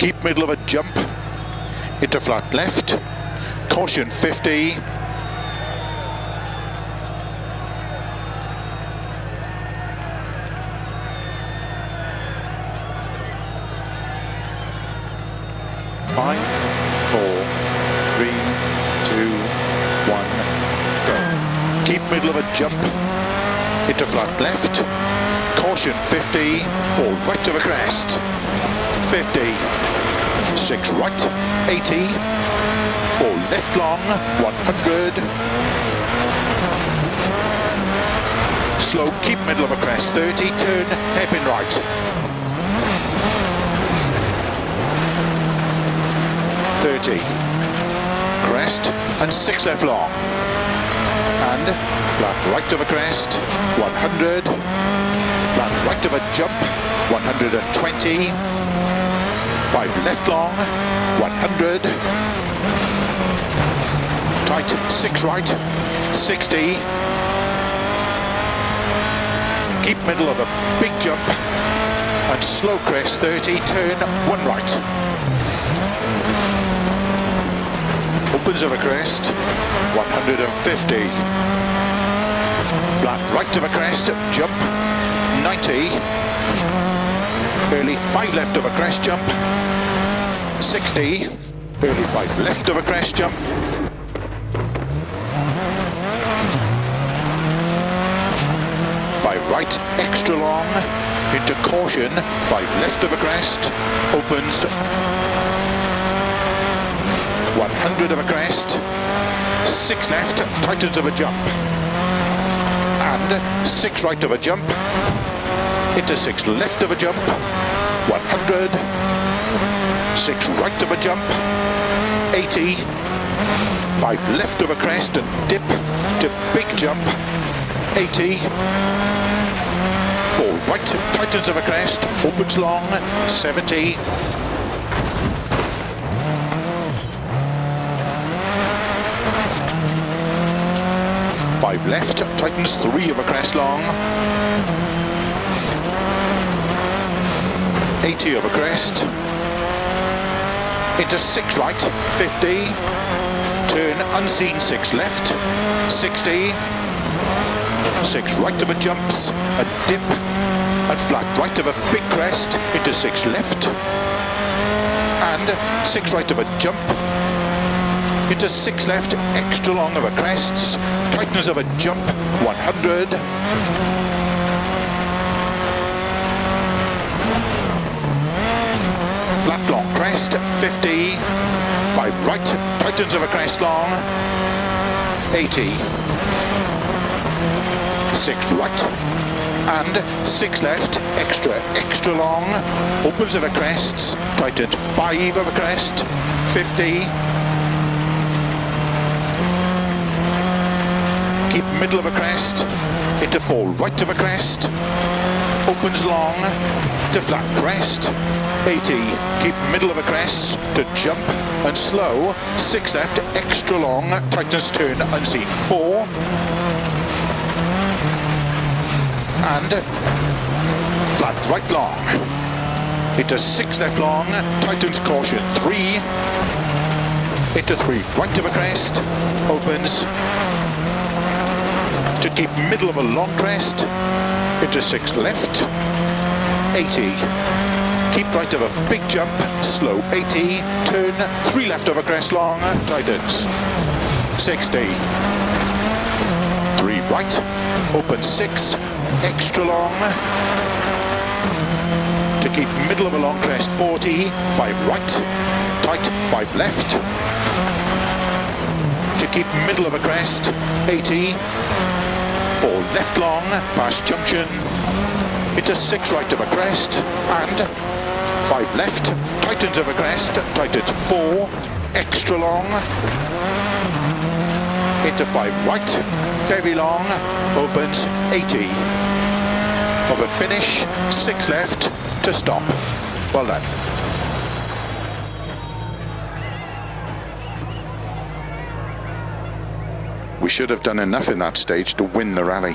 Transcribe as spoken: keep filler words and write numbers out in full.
deep middle of a jump, into flat left, caution fifty. Five, four, three, two, one, go. Keep middle of a jump, into flat left, caution fifty, fall right to the crest, fifty, six right, eighty, fall left long, one hundred, slow, keep middle of a crest, thirty, turn, hairpin right. thirty, crest and six left long, and flat right to the crest, one hundred, flat right to the jump, one hundred twenty, five left long, one hundred, tight, six right, sixty, keep middle of a big jump, and slow crest, thirty, turn one right. Opens of a crest, one hundred fifty. Flat right to the crest, jump, ninety. Early five left of a crest jump, sixty. Early five left of a crest jump. five right, extra long, into caution, five left of a crest, opens, one hundred of a crest, six left, tightens of a jump, and six right of a jump, into six left of a jump, one hundred, six right of a jump, eighty, five left of a crest and dip to big jump, eighty, four right, tightens of a crest, opens long, seventy, five left, tightens three of a crest long, eighty of a crest, into six right, fifty, turn unseen six left, sixty, six right of a jumps, a dip, and flat right of a big crest, into six left, and six right of a jump, into six left, extra long of a crest, tightness of a jump, one hundred. Flat long crest, fifty. Five right, tightness of a crest long, eighty. Six right, and six left, extra, extra long, opens of a crest, tightened five of a crest, fifty. Keep middle of a crest, into fall right of a crest, opens long, to flat crest, eighty, keep middle of a crest, to jump and slow, six left, extra long, tightens turn unseen, four, and flat right long, into six left long, tightens caution, three, into three right of a crest, opens, to keep middle of a long crest, into six left, eighty, keep right of a big jump, slow eighty, turn three left of a crest long, tightens, sixty, three right, open six, extra long, to keep middle of a long crest, forty, five right, tight, five left, to keep middle of a crest, eighty, four left long, past junction, into six right of a crest, and five left, tightens of a crest, tightens four, extra long, into five right, very long, opens eighty. Of a finish, six left to stop. Well done. We should have done enough in that stage to win the rally.